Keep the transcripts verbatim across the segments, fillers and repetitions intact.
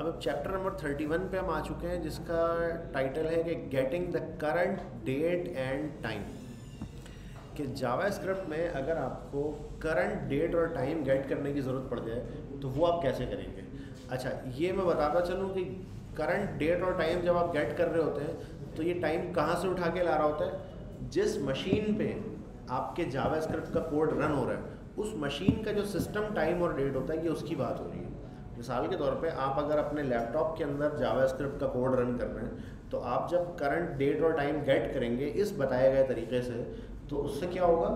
अब अब chapter number thirty one पे हम आ चुके हैं, जिसका टाइटल है कि getting the current date and time. कि जावास्क्रिप्ट में अगर आपको करंट डेट और टाइम गेट करने की ज़रूरत पड़ जाए तो वो आप कैसे करेंगे। अच्छा, ये मैं बताता चलूँ कि करंट डेट और टाइम जब आप गेट कर रहे होते हैं तो ये टाइम कहाँ से उठा के ला रहा होता है, जिस मशीन पे आपके जावास्क्रिप्ट का कोड रन हो रहा है उस मशीन का जो सिस्टम टाइम और डेट होता है ये उसकी बात हो रही है। मिसाल के तौर पे आप अगर अपने लैपटॉप के अंदर जावास्क्रिप्ट का कोड रन कर रहे हैं तो आप जब करंट डेट और टाइम गेट करेंगे इस बताए गए तरीके से तो उससे क्या होगा,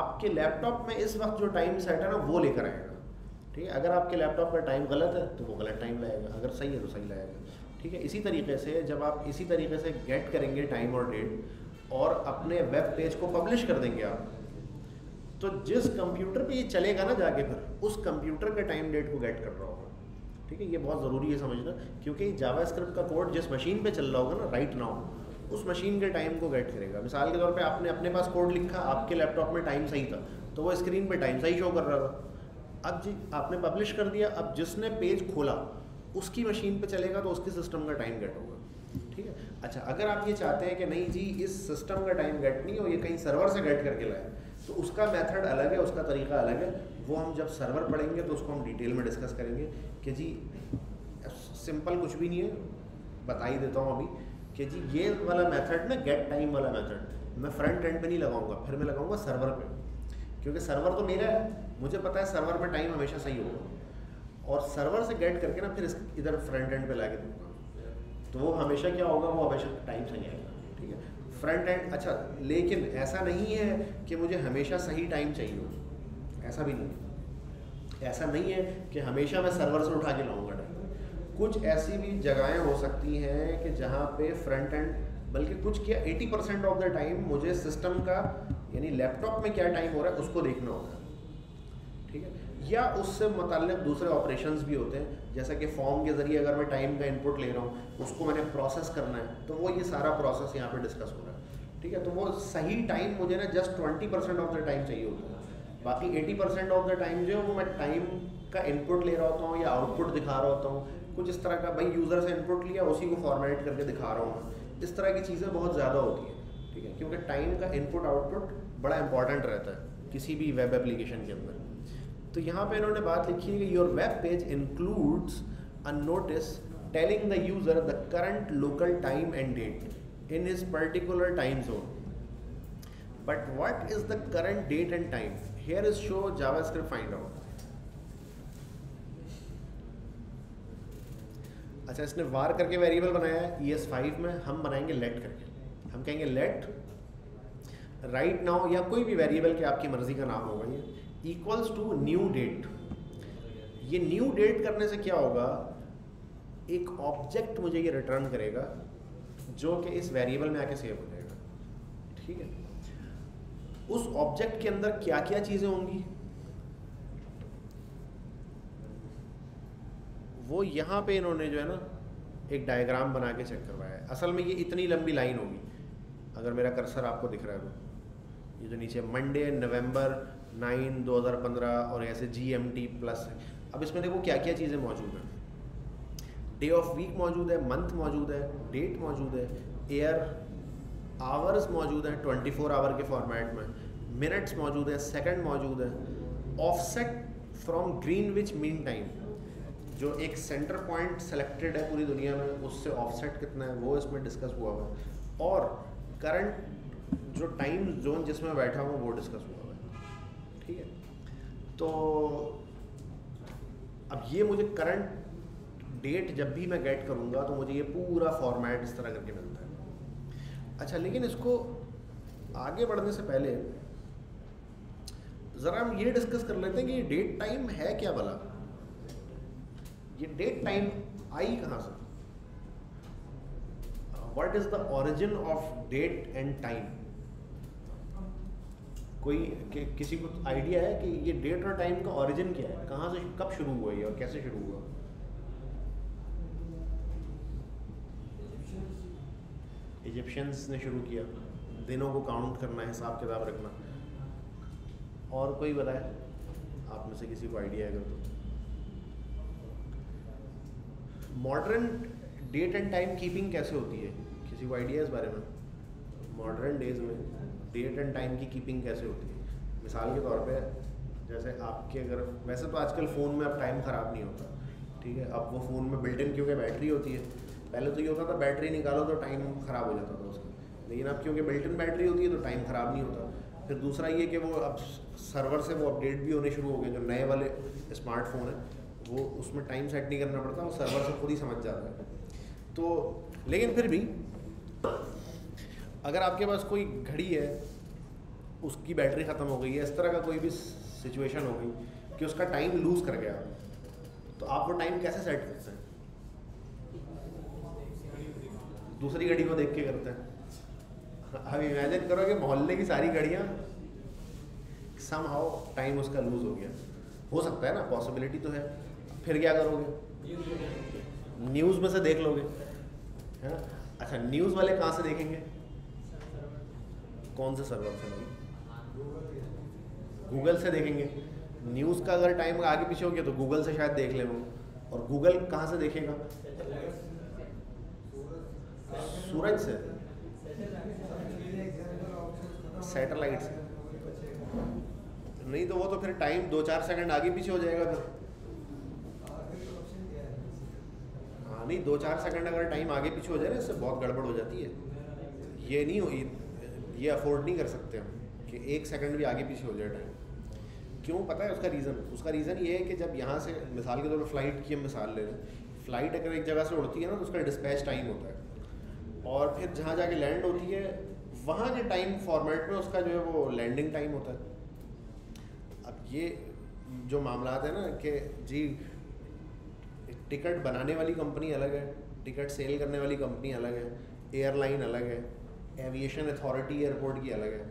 आपके लैपटॉप में इस वक्त जो टाइम सेट है ना वो लेकर आएगा। ठीक है, अगर आपके लैपटॉप पर टाइम गलत है तो वो गलत टाइम लाएगा, अगर सही है तो सही लाएगा। ठीक है, इसी तरीके से जब आप इसी तरीके से गेट करेंगे टाइम और डेट और अपने वेब पेज को पब्लिश कर देंगे आप, तो जिस कंप्यूटर पे ये चलेगा ना जाके फिर उस कंप्यूटर के टाइम डेट को गेट कर रहा होगा। ठीक है, ये बहुत ज़रूरी है समझना, क्योंकि जावास्क्रिप्ट का कोड जिस मशीन पे चल रहा होगा ना राइट नाउ उस मशीन के टाइम को गेट करेगा। मिसाल के तौर पे आपने अपने पास कोड लिखा, आपके लैपटॉप में टाइम सही था तो वो स्क्रीन पर टाइम सही शो कर रहा था। अब जी आपने पब्लिश कर दिया, अब जिसने पेज खोला उसकी मशीन पर चलेगा तो उसके सिस्टम का टाइम गेट होगा। ठीक है, अच्छा अगर आप ये चाहते हैं कि नहीं जी इस सिस्टम का टाइम गेट नहीं हो, ये कहीं सर्वर से गेट करके लाए, तो उसका मेथड अलग है, उसका तरीका अलग है, वो हम जब सर्वर पढ़ेंगे तो उसको हम डिटेल में डिस्कस करेंगे। कि जी सिंपल कुछ भी नहीं है, बता ही देता हूँ अभी कि जी ये वाला मेथड ना गेट टाइम वाला मेथड मैं फ्रंट एंड पे नहीं लगाऊंगा, फिर मैं लगाऊंगा सर्वर पे, क्योंकि सर्वर तो मेरा है, मुझे पता है सर्वर पे टाइम हमेशा सही होगा और सर्वर से गेट करके ना फिर इधर फ्रंट एंड पे ला के दूँगा तो वो हमेशा क्या होगा, वो हमेशा टाइम सही आएगा। ठीक है, फ्रंट एंड। अच्छा लेकिन ऐसा नहीं है कि मुझे हमेशा सही टाइम चाहिए हो, ऐसा भी नहीं है, ऐसा नहीं है कि हमेशा मैं सर्वर से उठा के लाऊंगा टाइम। कुछ ऐसी भी जगहें हो सकती हैं कि जहाँ पे फ्रंट एंड, बल्कि कुछ क्या अस्सी परसेंट ऑफ द टाइम मुझे सिस्टम का यानी लैपटॉप में क्या टाइम हो रहा है उसको देखना होगा। ठीक है, या उससे मुताल्लिक़ दूसरे ऑपरेशंस भी होते हैं, जैसा कि फॉर्म के ज़रिए अगर मैं टाइम का इनपुट ले रहा हूँ उसको मैंने प्रोसेस करना है तो वो ये सारा प्रोसेस यहाँ पे डिस्कस हो रहा है। ठीक है, तो वो सही टाइम मुझे ना जस्ट बीस परसेंट ऑफ द टाइम चाहिए होता है, बाकी अस्सी परसेंट ऑफ द टाइम जो है वो मैं टाइम का इनपुट ले रहा होता हूँ या आउटपुट दिखा रहा होता हूँ, कुछ इस तरह का, भाई यूज़र से इनपुट लिया उसी को फॉर्मेट करके दिखा रहा हूँ, इस तरह की चीज़ें बहुत ज़्यादा होती हैं। ठीक है, क्योंकि टाइम का इनपुट आउटपुट बड़ा इंपॉर्टेंट रहता है किसी भी वेब एप्लीकेशन के अंदर। तो यहाँ पे इन्होंने बात लिखी है कि your web page includes a notice telling the user the current local time and date in his particular time zone, but what is the current date and time, here is show JavaScript find out. अच्छा, इसने वार करके variable बनाया है E S five में, हम बनाएंगे late करके, हम कहेंगे लेट राइट नाउ या कोई भी वेरिएबल के आपकी मर्जी का नाम होगा ये इक्वल्स टू न्यू डेट। ये न्यू डेट करने से क्या होगा, एक ऑब्जेक्ट मुझे ये रिटर्न करेगा जो कि इस वेरिएबल में आके सेव हो जाएगा। ठीक है, उस ऑब्जेक्ट के अंदर क्या क्या चीज़ें होंगी वो यहाँ पे इन्होंने जो है ना एक डायग्राम बना के चेक करवाया है। असल में ये इतनी लंबी लाइन होगी, अगर मेरा कर्सर आपको दिख रहा है तो ये जो नीचे मंडे नवंबर नाइन दो हज़ार पंद्रह और ऐसे जी एम टी प्लस। अब इसमें देखो क्या क्या चीज़ें मौजूद हैं, डे ऑफ वीक मौजूद है, मंथ मौजूद है, डेट मौजूद है, एयर आवर्स मौजूद हैं ट्वेंटी फोर आवर के फॉर्मेट में, मिनट्स मौजूद है, सेकंड मौजूद है, offset from Greenwich mean time, जो एक सेंटर पॉइंट सेलेक्टेड है पूरी दुनिया में उससे ऑफसेट कितना है वो इसमें डिस्कस हुआ हुआ है, और करंट जो टाइम जोन जिसमें बैठा हूँ वो डिस्कस हुआ। ठीक है, तो अब ये मुझे करंट डेट जब भी मैं गेट करूँगा तो मुझे ये पूरा फॉर्मेट इस तरह करके मिलता है। अच्छा, लेकिन इसको आगे बढ़ने से पहले ज़रा हम ये डिस्कस कर लेते हैं कि ये डेट टाइम है क्या भला, ये डेट टाइम आई कहाँ से, what is the origin of date and time. कोई कि, किसी को आइडिया है कि ये डेट और टाइम का ओरिजिन क्या है, कहाँ से कब शुरू हुआ ये और कैसे शुरू हुआ। इजिप्शियंस ने शुरू किया दिनों को काउंट करना, हिसाब किताब रखना। और कोई बताए आप में से किसी को आइडिया है अगर तो। Modern date and time keeping कैसे होती है, किसी को आइडिया इस बारे में? मॉडर्न डेज में डेट एंड टाइम की कीपिंग कैसे होती है? मिसाल के तौर पे जैसे आपके अगर, वैसे तो आजकल फ़ोन में अब टाइम ख़राब नहीं होता, ठीक है, अब वो फ़ोन में बिल्ट इन क्योंकि बैटरी होती है, पहले तो ये होता था बैटरी निकालो तो टाइम ख़राब हो जाता था उसका, लेकिन अब क्योंकि बिल्ट इन बैटरी होती है तो टाइम ख़राब नहीं होता। फिर दूसरा ये कि वो अब सर्वर से वो अपडेट भी होने शुरू हो गए, जो नए वाले स्मार्टफोन है वो उसमें टाइम सेट नहीं करना पड़ता, वो सर्वर से खुद ही समझ जाता है। तो लेकिन फिर भी अगर आपके पास कोई घड़ी है, उसकी बैटरी ख़त्म हो गई है, इस तरह का कोई भी सिचुएशन हो गई कि उसका टाइम लूज़ कर गया, तो आप वो टाइम कैसे सेट करते हैं? दूसरी घड़ी को देख के करते हैं। अब इमेजिन करो कि मोहल्ले की सारी घड़ियाँ समहाउ टाइम उसका लूज़ हो गया, हो सकता है ना, पॉसिबिलिटी तो है। फिर क्या करोगे? न्यूज़ में से देख लोगे, है ना? अच्छा, न्यूज़ वाले कहाँ से देखेंगे? कौन से सर्वर से? गूगल से देखेंगे। न्यूज़ का अगर टाइम आगे पीछे हो गया तो गूगल से शायद देख ले वो, और गूगल कहाँ से देखेगा? सूरज से, सैटेलाइट से। नहीं तो वो तो फिर टाइम दो चार सेकंड आगे पीछे हो जाएगा फिर। हाँ, नहीं दो चार सेकंड अगर टाइम आगे पीछे हो जाए ना, इससे बहुत गड़बड़ हो जाती है। ये नहीं हो, ये अफोर्ड नहीं कर सकते हम कि एक सेकंड भी आगे पीछे हो जाए टाइम। क्यों? पता है उसका रीज़न? उसका रीज़न ये है कि जब यहाँ से, मिसाल के तौर पर फ्लाइट की हम मिसाल ले रहे हैं, फ्लाइट अगर एक जगह से उड़ती है ना तो उसका डिस्पैच टाइम होता है, और फिर जहाँ जाके लैंड होती है वहाँ के टाइम फॉर्मेट में उसका जो है वो लैंडिंग टाइम होता है। अब ये जो मामला है ना कि जी टिकट बनाने वाली कंपनी अलग है, टिकट सेल करने वाली कंपनी अलग है, एयरलाइन अलग है, एविएशन अथॉरिटी एयरपोर्ट की अलग है।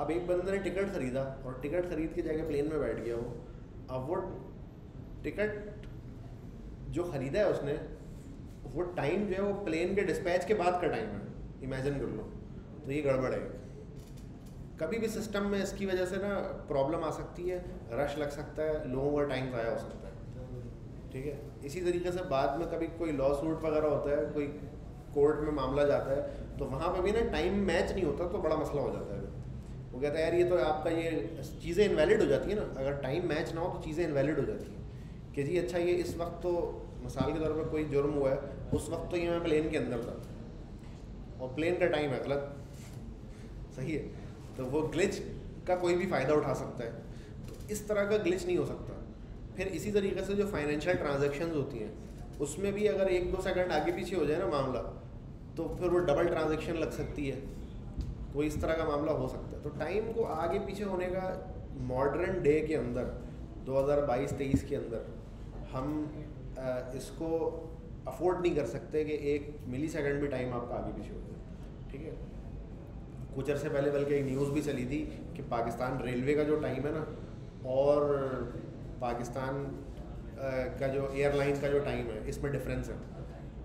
अब एक बंदे ने टिकट ख़रीदा और टिकट ख़रीद के जाके प्लेन में बैठ गया वो, अब वो टिकट जो ख़रीदा है उसने, वो टाइम जो है वो प्लेन के डिस्पैच के बाद का टाइम है, इमेजिन कर लो। तो ये गड़बड़ है। कभी भी सिस्टम में इसकी वजह से ना प्रॉब्लम आ सकती है, रश लग सकता है, लोगों का टाइम ज़ाया हो सकता है, ठीक है। इसी तरीके से बाद में कभी कोई लॉ सूट वगैरह होता है, कोई कोर्ट में मामला जाता है, तो वहाँ पे भी ना टाइम मैच नहीं होता तो बड़ा मसला हो जाता है। वो कहता है यार ये तो आपका, ये चीज़ें इनवैलिड हो जाती है ना, अगर टाइम मैच ना हो तो चीज़ें इनवैलिड हो जाती हैं कि जी अच्छा ये इस वक्त तो, मिसाल के तौर पर कोई जुर्म हुआ है, उस वक्त तो ये मैं प्लेन के अंदर था और प्लेन का टाइम है गलत, सही है, तो वो ग्लिच का कोई भी फ़ायदा उठा सकता है। तो इस तरह का ग्लिच नहीं हो सकता। फिर इसी तरीके से जो फाइनेंशियल ट्रांजेक्शन्स होती हैं उसमें भी अगर एक दो सेकंड आगे पीछे हो जाए ना मामला, तो फिर वो डबल ट्रांजेक्शन लग सकती है, तो इस तरह का मामला हो सकता है। तो टाइम को आगे पीछे होने का मॉडर्न डे के अंदर दो हज़ार बाईस तेईस के अंदर हम इसको अफोर्ड नहीं कर सकते कि एक मिली सेकेंड भी टाइम आपका आगे पीछे हो जाए, ठीक है। कुछ अर्से पहले बल्कि एक न्यूज़ भी चली थी कि पाकिस्तान रेलवे का जो टाइम है ना और पाकिस्तान का जो एयरलाइन का जो टाइम है, इसमें डिफरेंस है,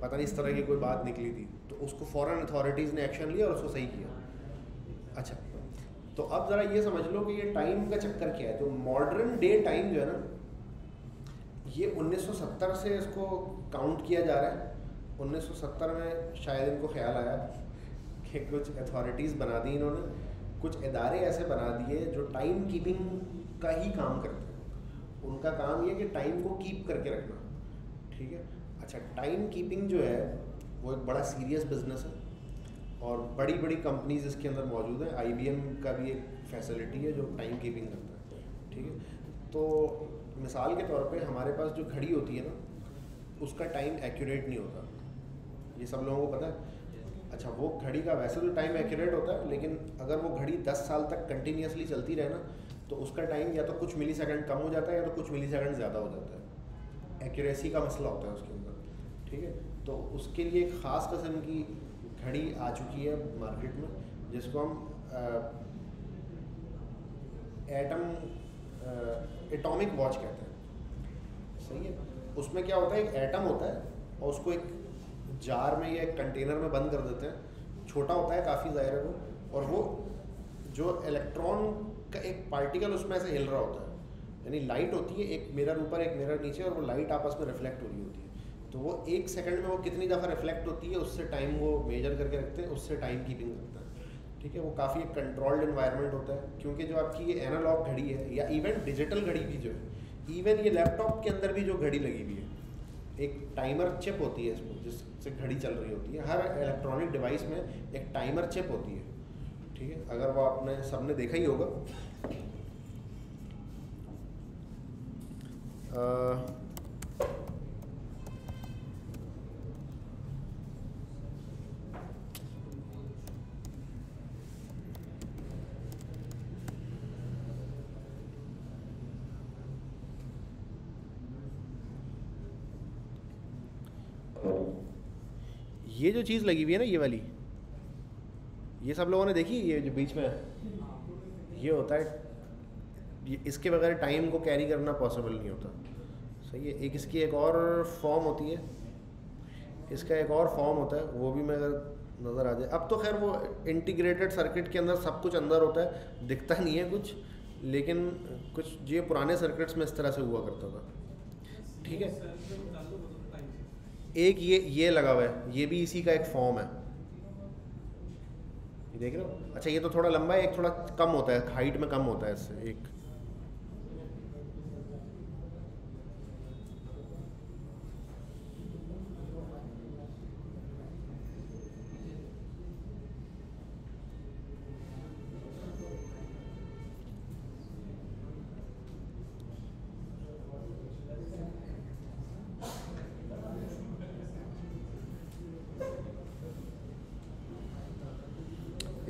पता नहीं इस तरह की कोई बात निकली थी, तो उसको फ़ौरन अथॉरिटीज़ ने एक्शन लिया और उसको सही किया। अच्छा, तो अब ज़रा ये समझ लो कि ये टाइम का चक्कर क्या है। तो मॉडर्न डे टाइम जो है ना, ये उन्नीस सौ सत्तर से इसको काउंट किया जा रहा है। उन्नीस सौ सत्तर में शायद इनको ख्याल आया, कुछ अथॉरिटीज़ बना दी इन्होंने, कुछ इदारे ऐसे बना दिए जो टाइम कीपिंग का ही काम करते हैं। उनका काम ये कि टाइम को कीप करके रखना, ठीक है। अच्छा, टाइम कीपिंग जो है वो एक बड़ा सीरियस बिजनेस है और बड़ी बड़ी कंपनीज इसके अंदर मौजूद हैं। आईबीएम का भी एक फैसिलिटी है जो टाइम कीपिंग करता है, ठीक है। तो मिसाल के तौर पर हमारे पास जो घड़ी होती है ना, उसका टाइम एक्यूरेट नहीं होता, ये सब लोगों को पता है। अच्छा, वो घड़ी का वैसे तो टाइम एक्यूरेट होता है, लेकिन अगर वो घड़ी दस साल तक कंटिन्यूसली चलती रहे ना, तो उसका टाइम या तो कुछ मिली सेकेंड कम हो जाता है या तो कुछ मिली सेकेंड ज़्यादा हो जाता है। एक्यूरेसी का मसला होता है उसके अंदर, ठीक है। तो उसके लिए एक ख़ास किस्म की घड़ी आ चुकी है मार्केट में, जिसको हम एटम एटॉमिक वॉच कहते हैं, सही है। उसमें क्या होता है, एक एटम होता है और उसको एक जार में या कंटेनर में बंद कर देते हैं, छोटा होता है काफ़ी, ज़ाहिर है वो, और वो जो इलेक्ट्रॉन का एक पार्टिकल उसमें ऐसे हिल रहा होता है, यानी लाइट होती है, एक मिरर ऊपर एक मिरर नीचे, और वो लाइट आपस में रिफ्लेक्ट हो रही होती है। तो वो एक सेकंड में वो कितनी दफ़ा रिफ्लेक्ट होती है उससे टाइम वो मेजर करके रखते हैं, उससे टाइम कीपिंग करता है। ठीक है, वो काफ़ी एक कंट्रोल्ड इन्वायरमेंट होता है क्योंकि जो आपकी ये एनालॉग घड़ी है या इवन डिजिटल घड़ी भी जो है, इवन ये लैपटॉप के अंदर भी जो घड़ी लगी हुई है एक टाइमर चिप होती है इसमें जिससे घड़ी चल रही होती है। हर इलेक्ट्रॉनिक डिवाइस में एक टाइमर चिप होती है। ठीक है, अगर वो आपने सबने देखा ही होगा। आ, ये जो चीज़ लगी हुई है ना ये वाली, ये सब लोगों ने देखी, ये जो बीच में ये होता है, ये इसके बगैर टाइम को कैरी करना पॉसिबल नहीं होता। सही है, एक इसकी एक और फॉर्म होती है, इसका एक और फॉर्म होता है, वो भी मैं अगर नज़र आ जाए। अब तो खैर वो इंटीग्रेटेड सर्किट के अंदर सब कुछ अंदर होता है, दिखता नहीं है कुछ, लेकिन कुछ ये पुराने सर्किट्स में इस तरह से हुआ करता था। ठीक है, एक ये ये लगा हुआ है, ये भी इसी का एक फॉर्म है, ये देख रहे हो। अच्छा, ये तो थोड़ा लंबा है, एक थोड़ा कम होता है, हाइट में कम होता है इससे एक।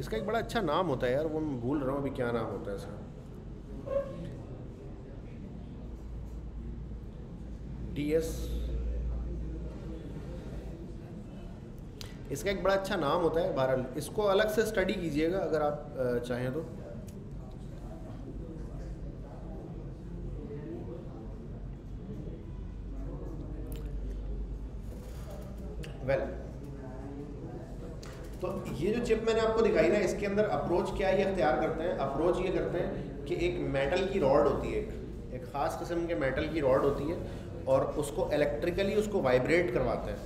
इसका एक बड़ा अच्छा नाम होता है यार, वो मैं भूल रहा हूँ अभी क्या नाम होता है इसका। डी एस, इसका एक बड़ा अच्छा नाम होता है। बहरहाल इसको अलग से स्टडी कीजिएगा अगर आप चाहें तो। Well well. तो ये जो चिप मैंने आपको दिखाई ना, इसके अंदर अप्रोच क्या ये अख्तियार करते हैं, अप्रोच ये करते हैं कि एक मेटल की रॉड होती है, एक ख़ास किस्म के मेटल की रॉड होती है, और उसको इलेक्ट्रिकली उसको वाइब्रेट करवाते हैं।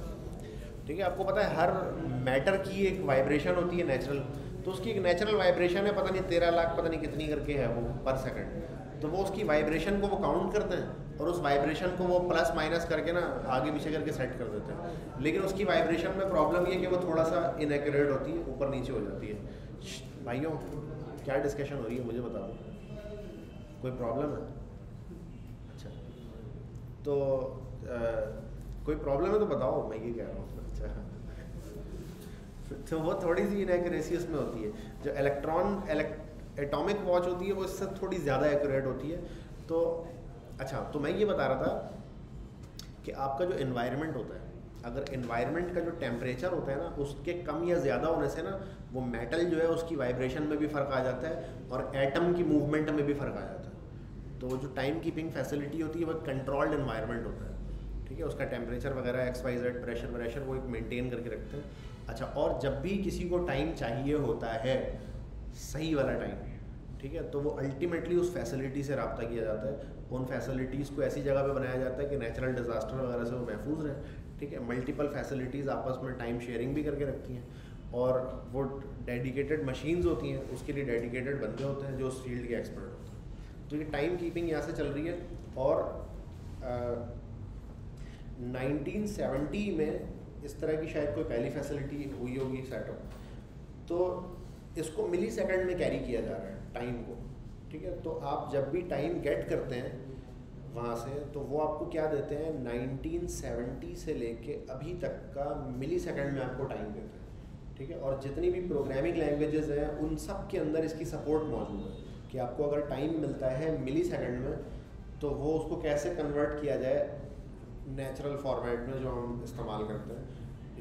ठीक है, आपको पता है हर मैटर की एक वाइब्रेशन होती है नेचुरल, तो उसकी एक नेचुरल वाइब्रेशन है, पता नहीं तेरह लाख पता नहीं कितनी करके है वो पर सेकेंड। तो वो उसकी वाइब्रेशन को वो काउंट करते हैं और उस वाइब्रेशन को वो प्लस माइनस करके ना आगे पीछे करके सेट कर देते हैं। लेकिन उसकी वाइब्रेशन में प्रॉब्लम ये है कि वो थोड़ा सा इनएक्यूरेट होती है, ऊपर नीचे हो जाती है। भाइयों क्या डिस्कशन हो रही है मुझे बताओ, कोई प्रॉब्लम है? अच्छा, तो आ, कोई प्रॉब्लम है तो बताओ, मैं ये कह रहा हूँ। अच्छा, तो वो थोड़ी सी इनएक्यूरेसी उसमें होती है। जो इलेक्ट्रॉन इलेक्ट एटॉमिक वॉच होती है वो इससे थोड़ी ज़्यादा एक्यूरेट होती है। तो अच्छा, तो मैं ये बता रहा था कि आपका जो एनवायरनमेंट होता है, अगर एनवायरनमेंट का जो टेम्परेचर होता है ना उसके कम या ज़्यादा होने से ना वो मेटल जो है उसकी वाइब्रेशन में भी फ़र्क आ जाता है और एटम की मूवमेंट में भी फ़र्क आ जाता है। तो जो टाइम कीपिंग फैसिलिटी होती है वह कंट्रोल्ड एनवायरनमेंट होता है। ठीक है, उसका टेम्परेचर वगैरह एक्स वाई जेड प्रेशर व्रेशर वो एक मेनटेन करके रखते हैं। अच्छा, और जब भी किसी को टाइम चाहिए होता है सही वाला टाइम, ठीक है, तो वो अल्टीमेटली उस फैसिलिटी से रब्ता किया जाता है। उन फैसिलिटीज़ को ऐसी जगह पे बनाया जाता है कि नेचुरल डिज़ास्टर वगैरह से वो महफूज रहें। ठीक है, मल्टीपल फैसिलिटीज़ आपस में टाइम शेयरिंग भी करके रखती हैं, और वो डेडिकेटेड मशीन्स होती हैं, उसके लिए डेडिकेटेड बंदे होते हैं जो उस फील्ड के एक्सपर्ट होते हैं। तो ये टाइम कीपिंग यहाँ से चल रही है। और नाइनटीन सेवेंटी में इस तरह की शायद कोई पहली फैसिलिटी हुई होगी सेटअप, तो इसको मिली सेकेंड में कैरी किया जा रहा है टाइम को। ठीक है, तो आप जब भी टाइम गेट करते हैं वहाँ से, तो वो आपको क्या देते हैं, नाइनटीन सेवेंटी से लेके अभी तक का मिली सेकेंड में आपको टाइम देते हैं। ठीक है, और जितनी भी प्रोग्रामिंग लैंग्वेजेस हैं उन सब के अंदर इसकी सपोर्ट मौजूद है कि आपको अगर टाइम मिलता है मिली सेकेंड में तो वो उसको कैसे कन्वर्ट किया जाए नेचुरल फॉर्मेट में जो हम इस्तेमाल करते हैं,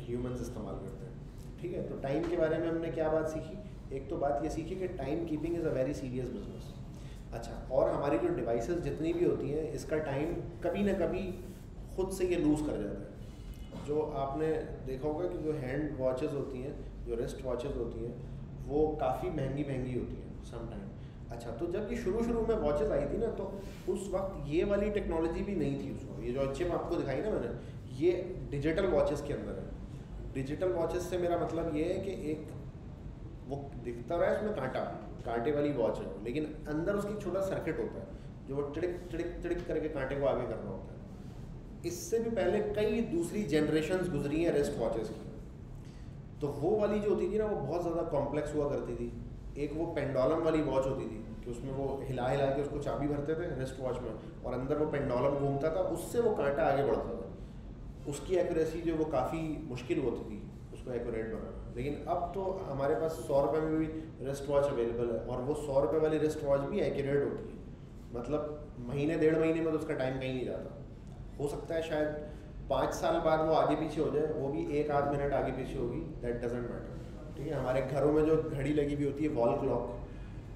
ह्यूमंस इस्तेमाल करते हैं। ठीक है, तो टाइम के बारे में हमने क्या बात सीखी, एक तो बात ये सीखी कि time keeping is a very serious business. अच्छा, और हमारी जो डिवाइसेस जितनी भी होती हैं इसका टाइम कभी ना कभी खुद से ये लूज़ कर जाता है। जो आपने देखा होगा कि जो हैंड वॉचेस होती हैं, जो रिस्ट वॉचेस होती हैं, वो काफ़ी महंगी महंगी होती हैं समटाइम। अच्छा, तो जब ये शुरू शुरू में वॉचेस आई थी ना, तो उस वक्त ये वाली टेक्नोलॉजी भी नहीं थी उसको, ये जो चिप आपको दिखाई ना मैंने, ये डिजिटल वॉचेस के अंदर है। डिजिटल वॉचेस से मेरा मतलब ये है कि एक वो दिखता रहा है उसमें कांटा, कांटे वाली वॉच है, लेकिन अंदर उसकी छोटा सर्किट होता है जो टिड़िक टिड़िक टिड़िक करके कांटे को आगे करना होता है। इससे भी पहले कई दूसरी जनरेशन्स गुजरी हैं रेस्ट वॉचेस की, तो वो वाली जो होती थी ना वो बहुत ज़्यादा कॉम्प्लेक्स हुआ करती थी। एक वो पेंडोलम वाली वॉच होती थी कि उसमें वो हिला हिला के उसको चाबी भरते थे रेस्ट वॉच में, और अंदर वो पेंडोलम घूमता था, उससे वो कांटा आगे बढ़ता था। उसकी एक्यूरेसी जो वो काफ़ी मुश्किल होती थी उसको एक्यूरेट बनाना, लेकिन अब तो हमारे पास सौ रुपये में भी रिस्ट वॉच अवेलेबल है, और वो सौ रुपये वाली रिस्ट वॉच भी एक्यूरेट होती है। मतलब महीने डेढ़ महीने में तो उसका टाइम कहीं नहीं जाता। हो सकता है शायद पाँच साल बाद वो आगे पीछे हो जाए, वो भी एक आध मिनट आगे पीछे होगी, दैट डजेंट मैटर। ठीक है, हमारे घरों में जो घड़ी लगी हुई होती है वॉल क्लॉक,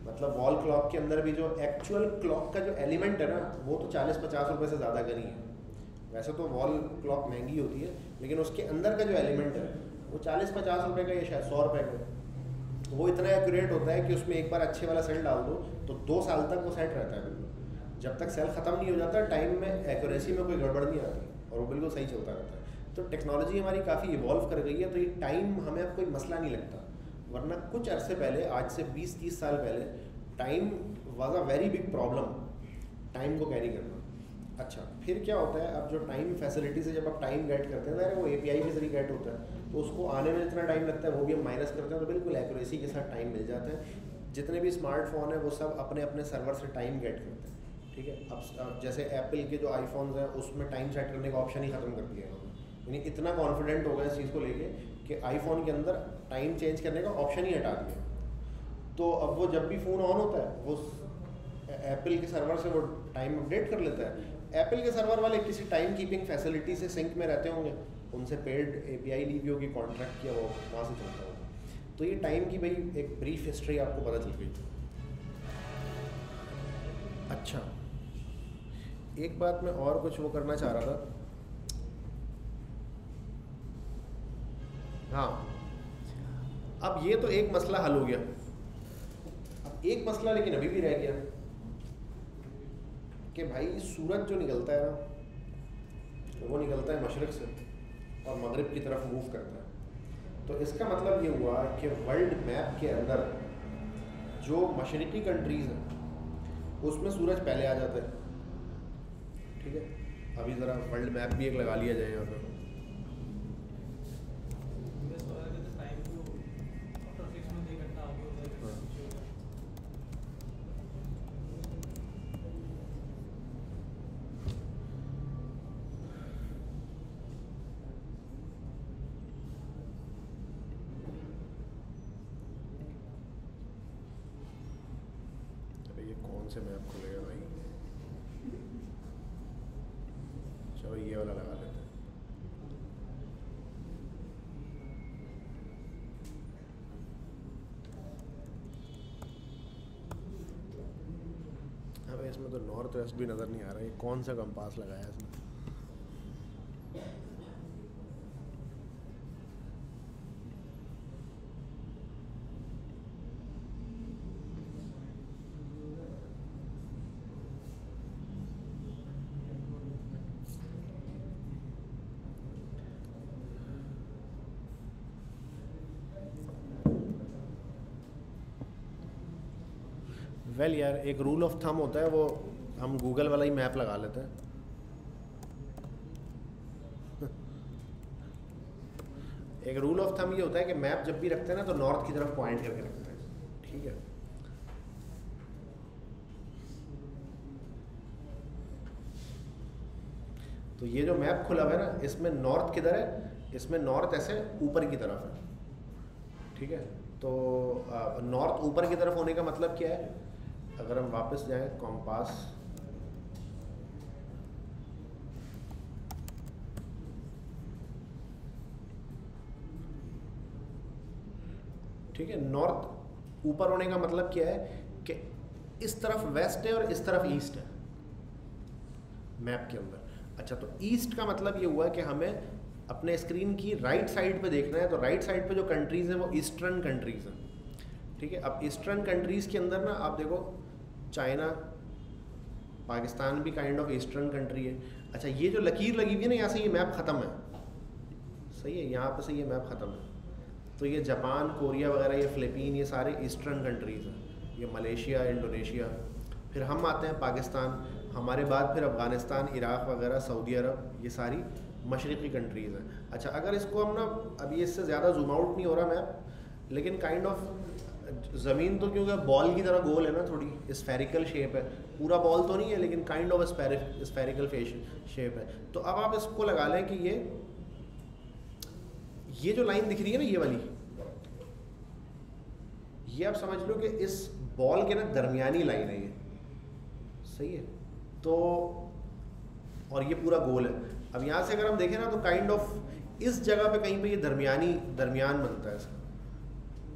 मतलब वॉल क्लॉक के अंदर भी जो एक्चुअल क्लॉक का जो एलिमेंट है ना वो तो चालीस पचास रुपये से ज़्यादा का नहीं है। वैसे तो वॉल क्लॉक महंगी होती है, लेकिन उसके अंदर का जो एलिमेंट है वो चालीस पचास रुपये का या शायद सौ रुपये का, वो इतना एक्यूरेट होता है कि उसमें एक बार अच्छे वाला सेल डाल दो तो दो साल तक वो सेट रहता है बिल्कुल, जब तक सेल ख़त्म नहीं हो जाता। टाइम में एक्यूरेसी में कोई गड़बड़ नहीं आती और वो बिल्कुल सही चलता रहता है। तो टेक्नोलॉजी हमारी काफ़ी इवॉल्व कर गई है, तो ये टाइम हमें अब कोई मसला नहीं लगता। वरना कुछ अरसे पहले, आज से बीस तीस साल पहले, time was a very big problem, time को कैरी करना। अच्छा, फिर क्या होता है, अब जो टाइम फैसिलिटी से जब आप टाइम गेट करते हैं ना, वो एपीआई के जरिए गेट होता है, तो उसको आने में जितना टाइम लगता है वो भी हम माइनस करते हैं, तो बिल्कुल एक्यूरेसी के साथ टाइम मिल जाता है। जितने भी स्मार्टफोन है वो सब अपने अपने सर्वर से टाइम गेट करते हैं। ठीक है, अब जैसे एप्पल के जो आईफोन्स हैं उसमें टाइम सेट करने का ऑप्शन ही ख़त्म कर दिया है, यानी इतना कॉन्फिडेंट हो गया इस चीज़ को लेके कि आईफोन के अंदर टाइम चेंज करने का ऑप्शन ही हटा दिया। तो अब वो जब भी फ़ोन ऑन होता है वो एप्पल के सर्वर से वो टाइम अपडेट कर लेता है। एप्पल के सर्वर वाले किसी टाइम कीपिंग फैसिलिटी से सिंक में रहते होंगे, उनसे पेड एपीआई ली भी होगी, कॉन्ट्रैक्ट किया हो, वहाँ से चलता होगा। तो ये टाइम की भाई एक ब्रीफ हिस्ट्री आपको पता चल गई। अच्छा, एक बात मैं और कुछ वो करना चाह रहा था। हाँ, अब ये तो एक मसला हल हो गया। एक मसला लेकिन अभी भी रह गया कि भाई सूरज जो निकलता है ना वो निकलता है मशरक़ से और मगरिब की तरफ मूव करता है। तो इसका मतलब ये हुआ कि वर्ल्ड मैप के अंदर जो मशरक़ी कंट्रीज़ हैं उसमें सूरज पहले आ जाता है। ठीक है, अभी ज़रा वर्ल्ड मैप भी एक लगा लिया जाए यहाँ पर। से मैं आपको लेगा भाई, चलो ये वाला लगा लेते हैं। अबे इसमें तो नॉर्थ वेस्ट भी नज़र नहीं आ रहा है, कौन सा कंपास लगाया है इसमें। वेल well, यार एक रूल ऑफ थंब होता है, वो हम गूगल वाला ही मैप लगा लेते हैं। एक रूल ऑफ थंब ये होता है कि मैप जब भी रखते हैं ना तो नॉर्थ की तरफ पॉइंट करके रखते हैं। ठीक है, तो ये जो मैप खुला हुआ है ना इसमें नॉर्थ किधर है, इसमें नॉर्थ ऐसे ऊपर की तरफ है। ठीक है, तो नॉर्थ ऊपर की तरफ होने का मतलब क्या है, अगर हम वापस जाएं कॉम्पास, ठीक है, नॉर्थ ऊपर होने का मतलब क्या है कि इस तरफ वेस्ट है और इस तरफ ईस्ट है मैप के अंदर। अच्छा, तो ईस्ट का मतलब ये हुआ कि हमें अपने स्क्रीन की राइट साइड पे देखना है, तो राइट साइड पे जो कंट्रीज़ हैं वो ईस्टर्न कंट्रीज़ हैं। ठीक है, अब ईस्टर्न कंट्रीज़ के अंदर ना आप देखो चाइना, पाकिस्तान भी काइंड ऑफ ईस्टर्न कंट्री है। अच्छा ये जो लकीर लगी हुई है ना, यहाँ से ये मैप ख़त्म है, सही है, यहाँ पर से ये मैप ख़त्म है। तो ये जापान, कोरिया वगैरह, ये फिलिपीन, ये सारे ईस्टर्न कंट्रीज़ हैं, ये मलेशिया, इंडोनेशिया। फिर हम आते हैं पाकिस्तान, हमारे बाद फिर अफ़गानिस्तान, इराक़ वगैरह, सऊदी अरब, ये सारी मशरक़ी कंट्रीज़ हैं। अच्छा अगर इसको हम ना, अभी इससे ज़्यादा जूम आउट नहीं हो रहा मैप, लेकिन काइंड ऑफ ज़मीन तो क्योंकि बॉल की तरह गोल है ना, थोड़ी स्फेरिकल शेप है, पूरा बॉल तो नहीं है लेकिन kind of spherical face shape है। तो अब आप इसको लगा लें कि ये ये जो लाइन दिख रही है ना, ये वाली, ये आप समझ लो कि इस बॉल के ना दरमियानी लाइन है ये, सही है। तो और ये पूरा गोल है। अब यहाँ से अगर हम देखें ना तो काइंड ऑफ इस जगह पे कहीं पे ये दरमियानी दरमियान बनता है इसका,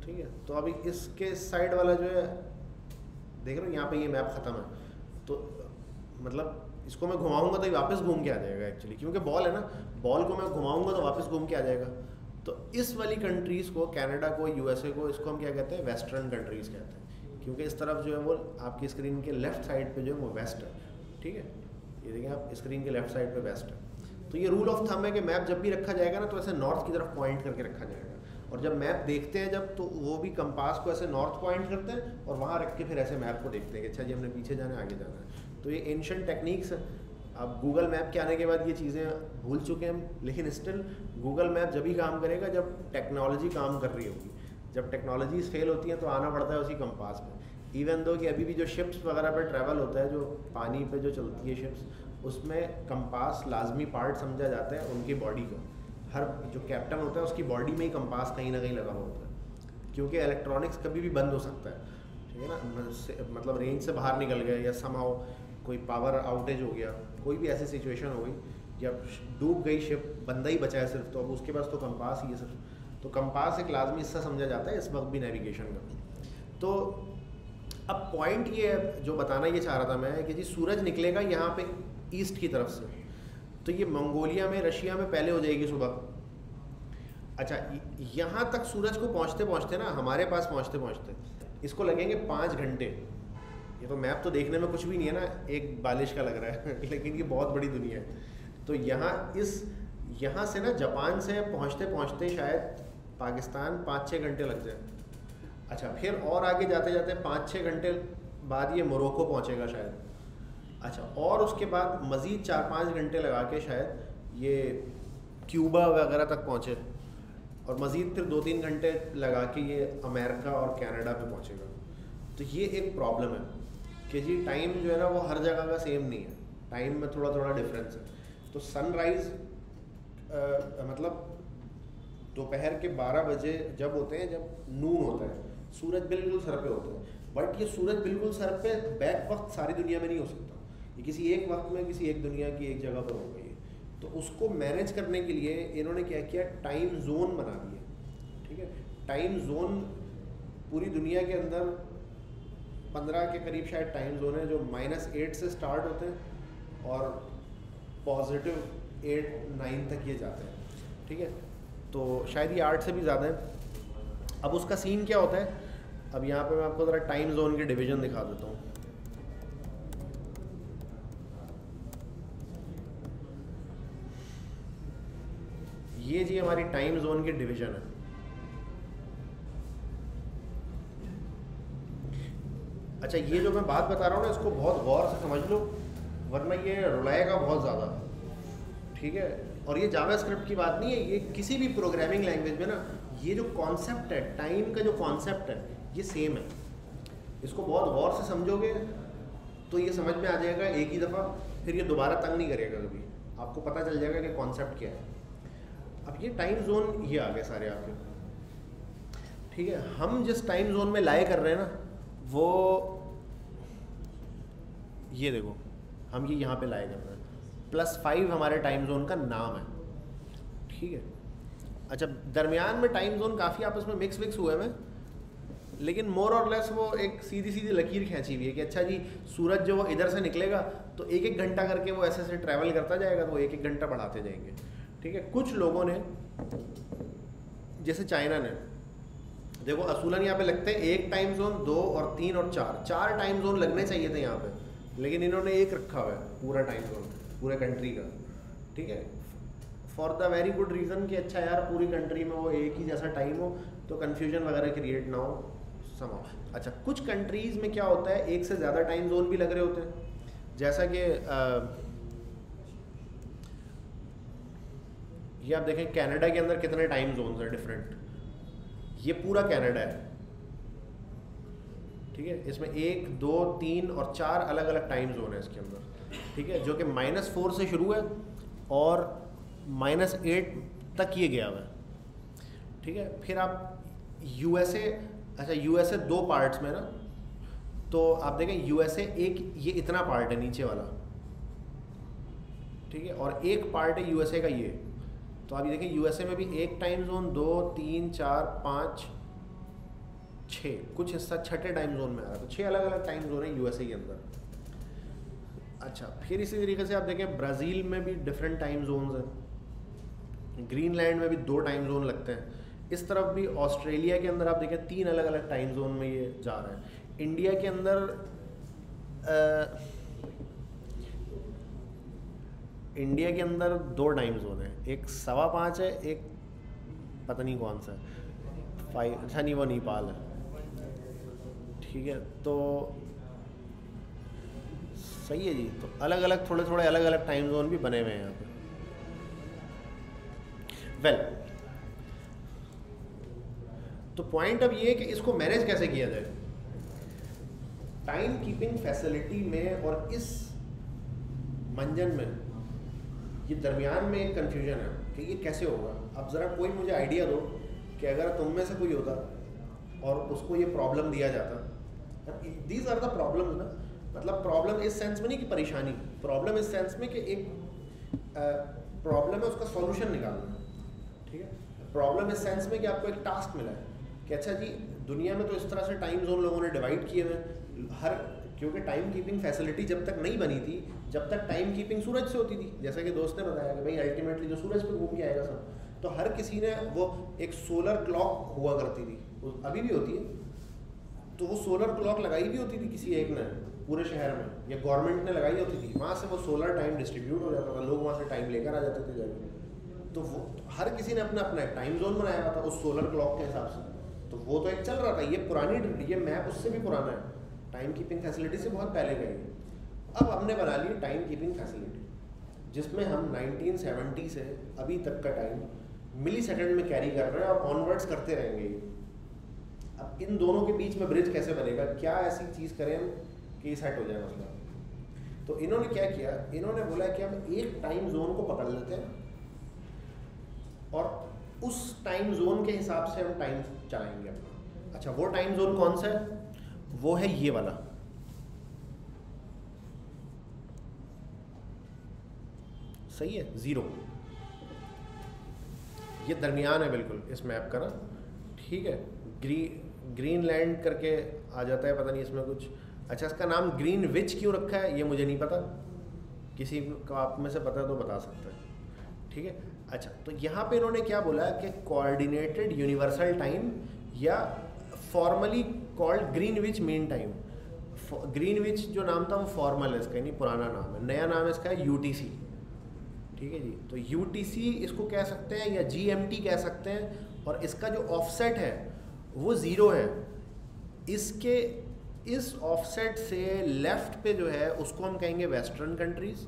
ठीक है। तो अभी इसके साइड वाला जो है देख रहे हो, यहाँ पे ये मैप ख़त्म है। तो मतलब इसको मैं घुमाऊंगा तो ये वापस घूम के आ जाएगा एक्चुअली, क्योंकि बॉल है ना, बॉल को मैं घुमाऊंगा तो वापस घूम के आ जाएगा। तो इस वाली कंट्रीज़ को, कनाडा को, यूएसए को, इसको हम क्या कहते हैं, वेस्टर्न कंट्रीज़ कहते हैं, क्योंकि इस तरफ जो है वो आपकी स्क्रीन के लेफ़्ट साइड पर जो है वो वेस्ट है, ठीक है, ये देखिए आप स्क्रीन के लेफ़्ट साइड पर वेस्ट है। तो ये रूल ऑफ थंब है कि मैप जब भी रखा जाएगा ना तो ऐसे नॉर्थ की तरफ पॉइंट करके रखा जाएगा, और जब मैप देखते हैं जब, तो वो भी कंपास को ऐसे नॉर्थ पॉइंट करते हैं और वहाँ रख के फिर ऐसे मैप को देखते हैं कि अच्छा जी हमने पीछे जाना है, आगे जाना है। तो ये एंशिएंट टेक्निक्स है। अब गूगल मैप के आने के बाद ये चीज़ें भूल चुके हैं, लेकिन स्टिल गूगल मैप जब भी काम करेगा जब टेक्नोलॉजी काम कर रही होगी, जब टेक्नोलॉजीज़ फेल होती हैं तो आना पड़ता है उसी कंपास पर। इवन दो कि अभी भी जो शिप्स वगैरह पर ट्रैवल होता है, जो पानी पर जो चलती है शिप्स, उसमें कंपास लाजमी पार्ट समझा जाता है उनकी बॉडी का। हर जो कैप्टन होता है उसकी बॉडी में ही कंपास कहीं ना कहीं लगा हुआ होता है, क्योंकि इलेक्ट्रॉनिक्स कभी भी बंद हो सकता है, ठीक है ना, मतलब रेंज से बाहर निकल गया या समाओ कोई पावर आउटेज हो गया, कोई भी ऐसी सिचुएशन हो गई जब डूब गई शिप, बंदा ही बचा है सिर्फ, तो अब उसके पास तो कंपास ही है सिर्फ। तो कंपास एक लाजमी हिस्सा समझा जाता है इस वक्त भी नेविगेशन का। तो अब पॉइंट ये जो बताना ये चाह रहा था मैं कि जी सूरज निकलेगा यहाँ पे ईस्ट की तरफ से, तो ये मंगोलिया में, रशिया में पहले हो जाएगी सुबह। अच्छा यहाँ तक सूरज को पहुँचते पहुँचते ना, हमारे पास पहुँचते पहुँचते इसको लगेंगे पाँच घंटे। ये तो मैप तो देखने में कुछ भी नहीं है ना, एक बालिश का लग रहा है लेकिन ये बहुत बड़ी दुनिया है। तो यहाँ इस यहाँ से ना जापान से पहुँचते पहुँचते शायद पाकिस्तान पाँच छः घंटे लग जाए। अच्छा फिर और आगे जाते जाते पाँच छः घंटे बाद ये मोरक्को पहुँचेगा शायद। अच्छा और उसके बाद मज़ीद चार पाँच घंटे लगा के शायद ये क्यूबा वगैरह तक पहुँचे, और मज़ीद फिर दो तीन घंटे लगा के ये अमेरिका और कनाडा पे पहुँचेगा। तो ये एक प्रॉब्लम है कि जी टाइम जो है ना वो हर जगह का सेम नहीं है, टाइम में थोड़ा थोड़ा डिफरेंस है। तो सनराइज़ मतलब दोपहर के बारह बजे जब होते हैं, जब नून होता है, सूरज बिल्कुल सर पे होता है, बट ये सूरज बिल्कुल सर पे बैक वक्त सारी दुनिया में नहीं हो सकता, ये किसी एक वक्त में किसी एक दुनिया की एक जगह पर हो गई है। तो उसको मैनेज करने के लिए इन्होंने क्या किया, टाइम जोन बना दिया, ठीक है। टाइम जोन पूरी दुनिया के अंदर पंद्रह के करीब शायद टाइम जोन है, जो माइनस एट से स्टार्ट होते हैं और पॉजिटिव एट नाइन तक ये जाते हैं, ठीक है। तो शायद ये आठ से भी ज़्यादा है। अब उसका सीन क्या होता है, अब यहाँ पे मैं आपको ज़रा टाइम जोन के डिवीज़न दिखा देता हूँ। ये जी हमारी टाइम जोन के डिवीज़न है। अच्छा ये जो मैं बात बता रहा हूँ ना, इसको बहुत गौर से समझ लो वरना ये रुलाएगा बहुत ज़्यादा, ठीक है। और ये जावास्क्रिप्ट की बात नहीं है, ये किसी भी प्रोग्रामिंग लैंग्वेज में ना ये जो कॉन्सेप्ट है, टाइम का जो कॉन्सेप्ट है ये सेम है। इसको बहुत गौर से समझोगे तो ये समझ में आ जाएगा एक ही दफ़ा, फिर ये दोबारा तंग नहीं करेगा कभी, आपको पता चल जाएगा कि कॉन्सेप्ट क्या है। अब ये टाइम जोन ये आ गए सारे आपके, ठीक है। हम जिस टाइम जोन में लाए कर रहे हैं ना वो ये देखो, हम ये यहाँ पे लाए कर रहे हैं। प्लस फाइव हमारे टाइम जोन का नाम है, ठीक है। अच्छा दरमियान में टाइम जोन काफ़ी आपस में मिक्स विक्स हुए हैं, लेकिन मोर और लेस वो एक सीधी सीधी लकीर खींची हुई है कि अच्छा जी सूरज जो वो इधर से निकलेगा तो एक एक घंटा करके वो ऐसे ऐसे ट्रैवल करता जाएगा, तो वो एक एक घंटा बढ़ाते जाएंगे, ठीक है। कुछ लोगों ने जैसे चाइना ने, देखो असूलन यहाँ पे लगते हैं एक टाइम जोन, दो और तीन और चार, चार टाइम जोन लगने चाहिए थे यहाँ पे, लेकिन इन्होंने एक रखा हुआ है पूरा टाइम जोन, पूरे कंट्री का, ठीक है, for the very good reason कि अच्छा यार पूरी कंट्री में वो एक ही जैसा टाइम हो तो कन्फ्यूजन वगैरह क्रिएट ना हो समाउ। अच्छा, कुछ कंट्रीज़ में क्या होता है एक से ज़्यादा टाइम जोन भी लग रहे होते हैं, जैसा कि ये आप देखें कनाडा के अंदर कितने टाइम जोन्स हैं डिफरेंट, ये पूरा कनाडा है, ठीक है, इसमें एक दो तीन और चार अलग अलग टाइम जोन है इसके अंदर, ठीक है, जो कि माइनस फोर से शुरू है और माइनस एट तक ये गया हुआ है, ठीक है। फिर आप यूएसए, अच्छा यूएसए दो पार्ट्स में ना, तो आप देखें यूएसए एक ये इतना पार्ट है नीचे वाला, ठीक है, और एक पार्ट है यूएसए का ये, तो आप ये देखें यूएसए में भी एक टाइम जोन, दो, तीन, चार, पाँच, छः, कुछ हिस्सा छठे टाइम जोन में आ रहा है, तो छः अलग अलग टाइम जोन है यूएसए के अंदर। अच्छा, फिर इसी तरीके से आप देखें ब्राज़ील में भी डिफरेंट टाइम जोन्स हैं, ग्रीनलैंड में भी दो टाइम जोन लगते हैं, इस तरफ भी ऑस्ट्रेलिया के अंदर आप देखें तीन अलग अलग टाइम जोन में ये जा रहे हैं, इंडिया के अंदर आ, इंडिया के अंदर दो टाइम जोन है, एक सवा पाँच है, एक पता नहीं कौन सा फाइव, अच्छा नहीं वो नेपाल है, ठीक है, तो सही है जी। तो अलग अलग थोड़े थोड़े अलग अलग टाइम जोन भी बने हुए हैं यहाँ पे। वेल, तो पॉइंट अब ये है कि इसको मैनेज कैसे किया जाए टाइम कीपिंग फैसिलिटी में, और इस मंजन में ये दरमियान में एक कन्फ्यूजन है कि ये कैसे होगा। अब ज़रा कोई मुझे आइडिया दो कि अगर तुम में से कोई होता और उसको ये प्रॉब्लम दिया जाता, दीज आर द प्रॉब्लम्स ना, मतलब प्रॉब्लम इस सेंस में नहीं कि परेशानी, प्रॉब्लम इस सेंस में कि एक प्रॉब्लम है उसका सॉल्यूशन निकालना, ठीक है, प्रॉब्लम इस सेंस में कि आपको एक टास्क मिला है कि अच्छा जी दुनिया में तो इस तरह से टाइम जोन लोगों ने डिवाइड किए हुए हर, क्योंकि टाइम कीपिंग फैसिलिटी जब तक नहीं बनी थी, जब तक टाइम कीपिंग सूरज से होती थी, जैसा कि दोस्त ने बताया कि भाई अल्टीमेटली जो सूरज पर घूम के आएगा सब, तो हर किसी ने वो एक सोलर क्लॉक हुआ करती थी, अभी भी होती है, तो वो सोलर क्लॉक लगाई भी होती थी किसी एक ने पूरे शहर में, या गवर्नमेंट ने लगाई होती थी, वहाँ से वो सोलर टाइम डिस्ट्रीब्यूट हो जाता था, लोग वहाँ से टाइम लेकर आ जाते थे जाके, तो वो तो हर किसी ने अपना अपना टाइम जोन बनाया हुआ था उस सोलर क्लॉक के हिसाब से, तो वो तो एक चल रहा था। ये पुरानी, ये मैप उससे भी पुराना है, टाइम कीपिंग फैसिलिटी से बहुत पहले गई, अब हमने बना ली टाइम कीपिंग फैसिलिटी जिसमें हम नाइनटीन सेवेंटी से अभी तक का टाइम मिली सेकेंड में कैरी कर रहे हैं और ऑनवर्ड्स करते रहेंगे। अब इन दोनों के बीच में ब्रिज कैसे बनेगा, क्या ऐसी चीज़ करें हम ये सेट हो जाए मसला। तो इन्होंने क्या किया, इन्होंने बोला कि हम एक टाइम जोन को पकड़ लेते हैं और उस टाइम जोन के हिसाब से हम टाइम चलाएंगे अपना। अच्छा, वो टाइम जोन कौन सा है, वो है ये वाला, सही है, जीरो, ये दरमियान है बिल्कुल इस मैप का ना, ठीक है, ग्री ग्रीनलैंड करके आ जाता है, पता नहीं इसमें कुछ, अच्छा इसका नाम ग्रीन विच क्यों रखा है ये मुझे नहीं पता, किसी को आप में से पता है तो बता सकते हैं, ठीक है। अच्छा, तो यहाँ पे इन्होंने क्या बोला कि कोऑर्डिनेटेड यूनिवर्सल टाइम या formally called Greenwich mean time, Greenwich जो नाम था वो फॉर्मल है इसका, यानी पुराना नाम है, नया नाम इसका है यू टी सी, ठीक है जी। तो यू टी सी इसको कह सकते हैं या जी एम टी कह सकते हैं, और इसका जो ऑफसेट है वो ज़ीरो है, इसके इस ऑफसेट से लेफ़्ट पे जो है उसको हम कहेंगे वेस्टर्न कंट्रीज़,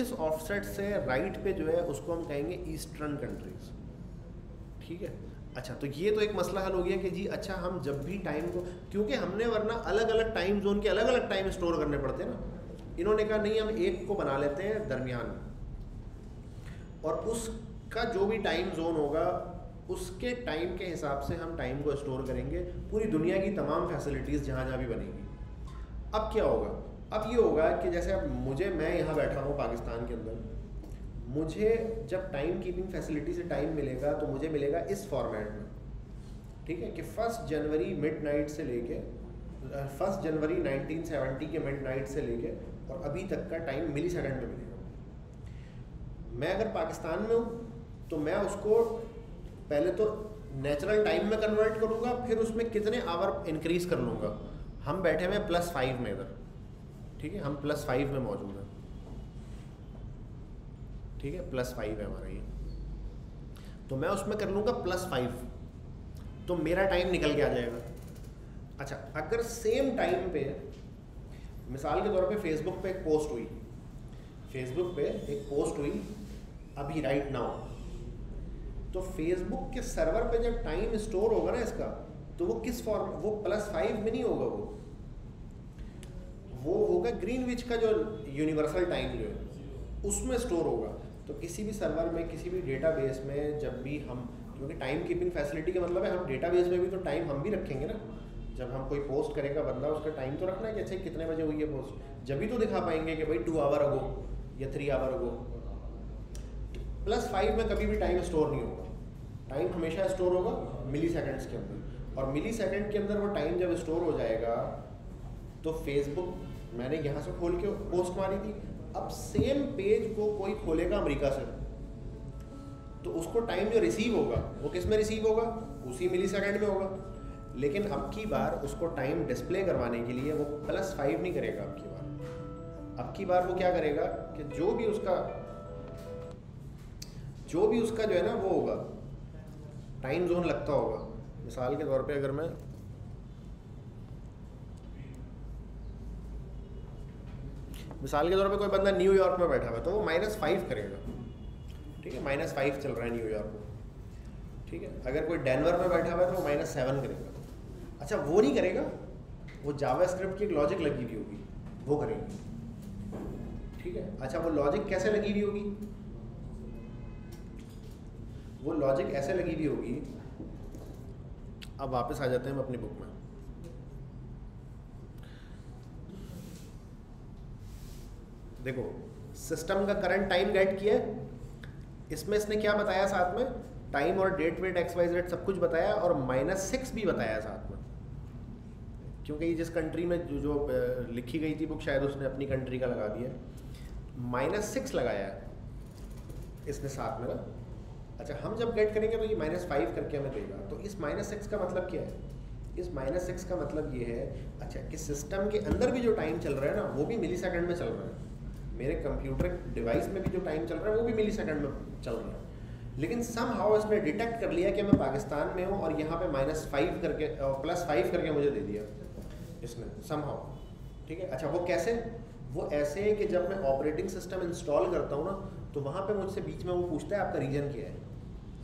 इस ऑफसेट से राइट पे जो है उसको हम कहेंगे ईस्टर्न कंट्रीज़, ठीक है। अच्छा, तो ये तो एक मसला हल हो गया कि जी अच्छा हम जब भी टाइम को, क्योंकि हमने वरना अलग अलग टाइम जोन के अलग अलग टाइम स्टोर करने पड़ते हैं ना, इन्होंने कहा नहीं हम एक को बना लेते हैं दरमियान, और उसका जो भी टाइम जोन होगा उसके टाइम के हिसाब से हम टाइम को स्टोर करेंगे, पूरी दुनिया की तमाम फैसिलिटीज़ जहाँ जहाँ भी बनेंगी। अब क्या होगा, अब ये होगा कि जैसे अब मुझे, मैं यहाँ बैठा हूँ पाकिस्तान के अंदर, मुझे जब टाइम कीपिंग फैसिलिटी से टाइम मिलेगा तो मुझे मिलेगा इस फॉर्मेट में, ठीक है, कि फर्स्ट जनवरी मिड नाइट से लेके फर्स्ट जनवरी नाइनटीन सेवेंटी के मिड नाइट से लेके और अभी तक का टाइम मिली सेकेंड में मिलेगा। मैं अगर पाकिस्तान में हूँ तो मैं उसको पहले तो नेचुरल टाइम में कन्वर्ट करूँगा, फिर उसमें कितने आवर इंक्रीज़ कर लूँगा। हम बैठे हुए प्लस फाइव में इधर, ठीक है, हम प्लस फाइव में मौजूद हैं, ठीक है, प्लस फाइव है हमारा ये, तो मैं उसमें कर लूँगा प्लस फाइव, तो मेरा टाइम निकल के आ जाएगा। अच्छा, अगर सेम टाइम पे मिसाल के तौर पे फेसबुक पे एक पोस्ट हुई, फेसबुक पे एक पोस्ट हुई अभी राइट नाउ, तो फेसबुक के सर्वर पे जब टाइम स्टोर होगा ना इसका, तो वो किस फॉर्म, वो प्लस फाइव में नहीं होगा, वो वो होगा ग्रीनविच का जो यूनिवर्सल टाइम जो है उसमें स्टोर होगा। तो किसी भी सर्वर में, किसी भी डेटाबेस में जब भी हम, क्योंकि टाइम कीपिंग फैसिलिटी का मतलब है हम डेटाबेस में भी तो टाइम हम भी रखेंगे ना, जब हम कोई पोस्ट करेगा बंदा उसका टाइम तो रखना है कि अच्छा कितने बजे हुई है पोस्ट, जब भी तो दिखा पाएंगे कि भाई टू आवर अगो या three hour ago. Plus five में कभी भी टाइम स्टोर नहीं होगा, टाइम हमेशा स्टोर होगा मिली सेकेंड्स के अंदर, और मिली सेकेंड के अंदर वो टाइम जब स्टोर हो जाएगा तो फेसबुक, मैंने यहाँ से खोल के पोस्ट मारी थी, अब सेम पेज को कोई खोलेगा अमेरिका से, तो उसको टाइम जो रिसीव होगा वो किस में रिसीव होगा, उसी मिली सेकेंड में होगा। लेकिन अब की बार उसको टाइम डिस्प्ले करवाने के लिए वो प्लस फाइव नहीं करेगा अब की बार, अब की बार वो क्या करेगा कि जो भी उसका जो भी उसका जो है ना वो होगा, टाइम जोन लगता होगा। मिसाल के तौर पे अगर मैं मिसाल के तौर पे कोई बंदा न्यूयॉर्क में बैठा हुआ है तो वो माइनस फाइव करेगा, ठीक है, माइनस फाइव चल रहा है न्यूयॉर्क में, ठीक है। अगर कोई डेनवर में बैठा हुआ है तो वो माइनस सेवन करेगा। अच्छा, वो नहीं करेगा, वो जावास्क्रिप्ट की एक लॉजिक लगी हुई होगी, वो करेगा, ठीक है। अच्छा, वो लॉजिक कैसे लगी हुई होगी, वो लॉजिक ऐसे लगी हुई होगी, अब वापस आ जाते हैं हम अपनी बुक में। देखो, सिस्टम का करंट टाइम गाइड किया है, इसमें इसने क्या बताया साथ में, टाइम और डेट वेट एक्स वाई जेड सब कुछ बताया, और माइनस सिक्स भी बताया साथ में, क्योंकि ये जिस कंट्री में जो जो लिखी गई थी बुक शायद उसने अपनी कंट्री का लगा दिया, माइनस सिक्स लगाया है इसने साथ में ना। अच्छा, हम जब गेट करेंगे तो ये माइनस फाइव करके हमें देगा, तो इस माइनस सिक्स का मतलब क्या है, इस माइनस सिक्स का मतलब ये है अच्छा कि सिस्टम के अंदर भी जो टाइम चल रहा है ना वो भी मिली सेकेंड में चल रहा है, मेरे कंप्यूटर डिवाइस में भी जो टाइम चल रहा है वो भी मिली सेकेंड में चल रहा है। लेकिन सम हाउ इसने डिटेक्ट कर लिया कि मैं पाकिस्तान में हूँ और यहाँ पे माइनस फाइव करके प्लस फाइव करके मुझे दे दिया इसने सम हाउ, ठीक है। अच्छा, वो कैसे, वो ऐसे है कि जब मैं ऑपरेटिंग सिस्टम इंस्टॉल करता हूँ ना तो वहाँ पे मुझसे बीच में वो पूछता है आपका रीजन क्या है,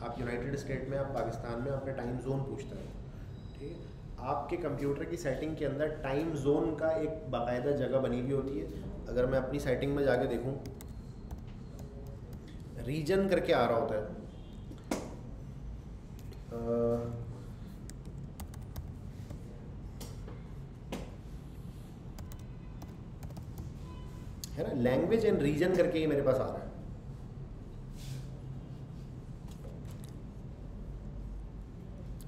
आप यूनाइटेड स्टेट में, आप पाकिस्तान में, आपका टाइम जोन पूछता है, ठीक है। आपके कंप्यूटर की सेटिंग के अंदर टाइम जोन का एक बाकायदा जगह बनी हुई होती है। अगर मैं अपनी सेटिंग में जाके देखूं, रीजन करके आ रहा होता है, है ना, लैंग्वेज एंड रीजन करके ये मेरे पास आ रहा है।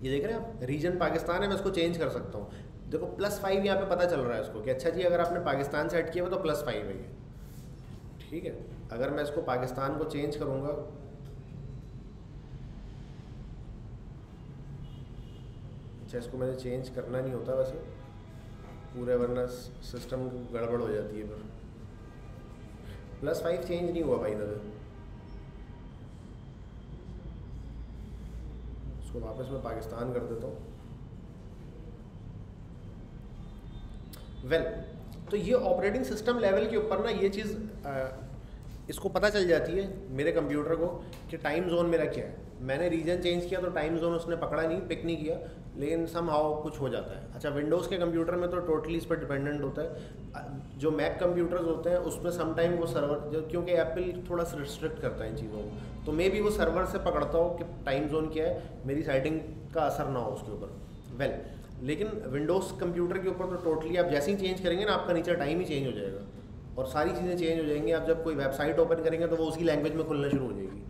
ये देख रहे हैं आप, रीजन पाकिस्तान है, मैं इसको चेंज कर सकता हूँ। देखो प्लस फाइव यहाँ पे पता चल रहा है इसको कि अच्छा जी अगर आपने पाकिस्तान सेट किया हुआ तो प्लस फाइव है ये, ठीक है। अगर मैं इसको पाकिस्तान को चेंज करूँगा, अच्छा इसको मैंने चेंज करना नहीं होता वैसे पूरे, वरना सिस्टम गड़बड़ हो जाती है, पर प्लस फाइव चेंज नहीं हुआ भाई इधर, तो वापस मैं पाकिस्तान कर देता हूँ। वेल, तो ये ऑपरेटिंग सिस्टम लेवल के ऊपर ना ये चीज़ आ, इसको पता चल जाती है मेरे कंप्यूटर को कि टाइम जोन मेरा क्या है। मैंने रीजन चेंज किया तो टाइम जोन उसने पकड़ा नहीं, पिक नहीं किया, लेकिन समहाउ कुछ हो जाता है। अच्छा, विंडोज़ के कंप्यूटर में तो टोटली इस पर डिपेंडेंट होता है, जो मैक कंप्यूटर्स होते हैं उसमें समटाइम वो सर्वर जो, क्योंकि एप्पल थोड़ा सा रिस्ट्रिक्ट करता है इन चीज़ों को, तो मे बी वो सर्वर से पकड़ता हो कि टाइम जोन क्या है, मेरी सेटिंग का असर ना हो उसके ऊपर। वेल well, लेकिन विंडोज़ कंप्यूटर के ऊपर तो टोटली आप जैसे ही चेंज करेंगे ना आपका नीचे टाइम ही चेंज हो जाएगा और सारी चीज़ें चेंज हो जाएंगी। आप जब कोई वेबसाइट ओपन करेंगे तो वो उसकी लैंग्वेज में खुलना शुरू हो जाएगी,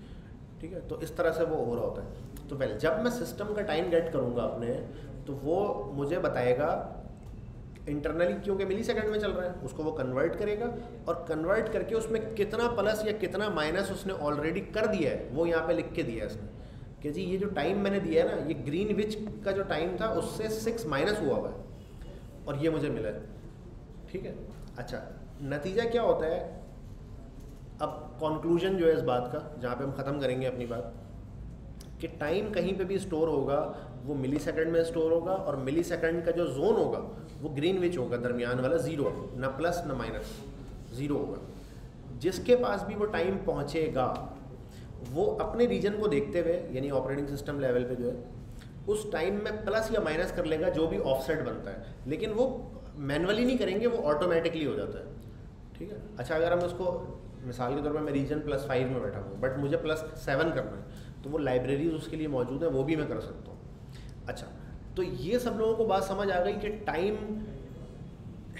ठीक है। तो इस तरह से वो हो रहा होता है। तो वेल, जब मैं सिस्टम का टाइम गेट करूँगा अपने, तो वो मुझे बताएगा इंटरनली, क्योंकि मिली सेकेंड में चल रहा है, उसको वो कन्वर्ट करेगा और कन्वर्ट करके उसमें कितना प्लस या कितना माइनस उसने ऑलरेडी कर दिया है वो यहाँ पे लिख के दिया है इसने कि जी ये जो टाइम मैंने दिया है ना, ये ग्रीनविच का जो टाइम था उससे सिक्स माइनस हुआ हुआ है और ये मुझे मिला है, ठीक है। अच्छा, नतीजा क्या होता है अब कॉन्क्लूजन जो है इस बात का, जहाँ पे हम ख़त्म करेंगे अपनी बात, कि टाइम कहीं पे भी स्टोर होगा वो मिली सेकेंड में स्टोर होगा, और मिली सेकेंड का जो जोन होगा वो ग्रीन विच होगा, दरमियान वाला ज़ीरो, ना प्लस ना माइनस, ज़ीरो होगा। जिसके पास भी वो टाइम पहुँचेगा वो अपने रीजन को देखते हुए, यानी ऑपरेटिंग सिस्टम लेवल पे जो है, उस टाइम में प्लस या माइनस कर लेगा जो भी ऑफसेट बनता है, लेकिन वो मैनुअली नहीं करेंगे, वो ऑटोमेटिकली हो जाता है। ठीक है, अच्छा अगर हम उसको मिसाल के तौर पर, मैं रीजन प्लस फाइव में बैठा हूँ बट मुझे प्लस सेवन करना है, तो वो लाइब्रेरीज उसके लिए मौजूद है, वो भी मैं कर सकता हूँ। अच्छा, तो ये सब लोगों को बात समझ आ गई कि टाइम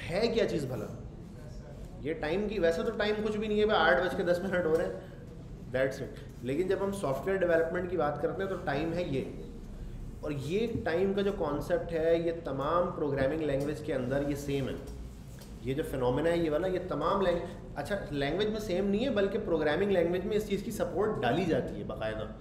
है क्या चीज़ भला। ये टाइम की, वैसे तो टाइम कुछ भी नहीं है भाई, आठ बज के दस मिनट हो रहे हैं, दैट्स इट। लेकिन जब हम सॉफ्टवेयर डेवलपमेंट की बात करते हैं तो टाइम है ये, और ये टाइम का जो कॉन्सेप्ट है ये तमाम प्रोग्रामिंग लैंग्वेज के अंदर ये सेम है। ये जो फिनोमेना है ये वाला, ये तमाम लैंग्वेज, अच्छा लैंग्वेज में सेम नहीं है बल्कि प्रोग्रामिंग लैंग्वेज में इस चीज़ की सपोर्ट डाली जाती है बाकायदा।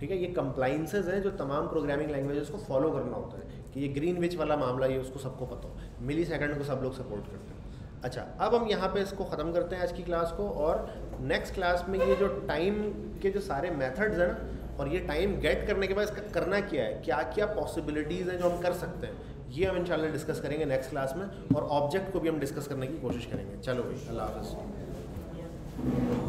ठीक है, ये कंप्लाइंसेज हैं जो तमाम प्रोग्रामिंग लैंग्वेजेस को फॉलो करना होता है, कि ये ग्रीन विच वाला मामला ये उसको सबको पता हो, मिली सेकेंड को सब लोग सपोर्ट करते हैं। अच्छा, अब हम यहाँ पे इसको ख़त्म करते हैं आज की क्लास को, और नेक्स्ट क्लास में ये जो टाइम के जो सारे मेथड्स हैं ना, और ये टाइम गेट करने के बाद इसका करना क्या है, क्या क्या पॉसिबिलिटीज़ हैं जो हम कर सकते हैं, ये हम इंशाल्लाह डिस्कस करेंगे नेक्स्ट क्लास में, और ऑब्जेक्ट को भी हम डिस्कस करने की कोशिश करेंगे। चलो भाई, अल्लाह हाफ़िज़।